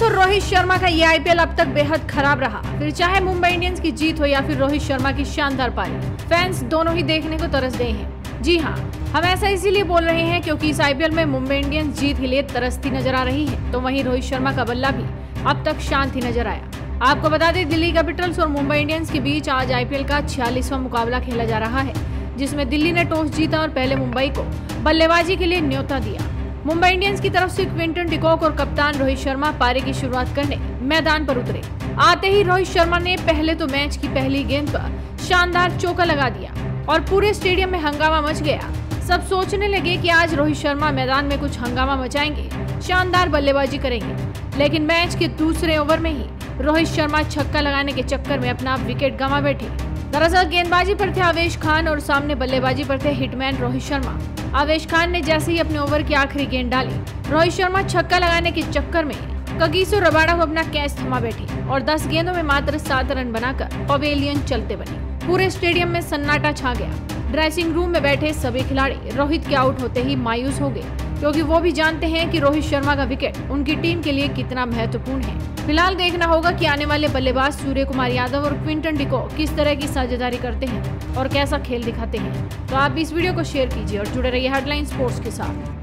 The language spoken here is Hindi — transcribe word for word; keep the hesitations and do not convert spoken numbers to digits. कैप्टन्स और रोहित शर्मा का ये आईपीएल अब तक बेहद खराब रहा। फिर चाहे मुंबई इंडियंस की जीत हो या फिर रोहित शर्मा की शानदार पारी, फैंस दोनों ही देखने को तरस गए हैं। जी हाँ, हम ऐसा इसीलिए बोल रहे हैं क्योंकि इस आईपीएल में मुंबई इंडियंस जीत के लिए तरसती नजर आ रही है, तो वहीं रोहित शर्मा का बल्ला भी अब तक शांत ही नजर आया। आपको बता दें, दिल्ली कैपिटल्स और मुंबई इंडियंस के बीच आज आईपीएल का छियालीसवां मुकाबला खेला जा रहा है, जिसमें दिल्ली ने टॉस जीता और पहले मुंबई को बल्लेबाजी के लिए न्योता दिया। मुंबई इंडियंस की तरफ से क्विंटन डिकॉक और कप्तान रोहित शर्मा पारी की शुरुआत करने मैदान पर उतरे। आते ही रोहित शर्मा ने पहले तो मैच की पहली गेंद पर शानदार चौका लगा दिया और पूरे स्टेडियम में हंगामा मच गया। सब सोचने लगे कि आज रोहित शर्मा मैदान में कुछ हंगामा मचाएंगे, शानदार बल्लेबाजी करेंगे, लेकिन मैच के दूसरे ओवर में ही रोहित शर्मा छक्का लगाने के चक्कर में अपना विकेट गंवा बैठे। दरअसल गेंदबाजी पर थे आवेश खान और सामने बल्लेबाजी पर थे हिटमैन रोहित शर्मा। आवेश खान ने जैसे ही अपने ओवर की आखिरी गेंद डाली, रोहित शर्मा छक्का लगाने के चक्कर में कगिसो रबाड़ा को अपना कैच थमा बैठे और दस गेंदों में मात्र सात रन बनाकर पवेलियन चलते बने। पूरे स्टेडियम में सन्नाटा छा गया। ड्रेसिंग रूम में बैठे सभी खिलाड़ी रोहित के आउट होते ही मायूस हो गए, क्योंकि वो भी जानते हैं कि रोहित शर्मा का विकेट उनकी टीम के लिए कितना महत्वपूर्ण है। फिलहाल देखना होगा कि आने वाले बल्लेबाज सूर्य कुमार यादव और क्विंटन डिकॉक किस तरह की साझेदारी करते हैं और कैसा खेल दिखाते हैं। तो आप इस वीडियो को शेयर कीजिए और जुड़े रहिए हेडलाइन स्पोर्ट्स के साथ।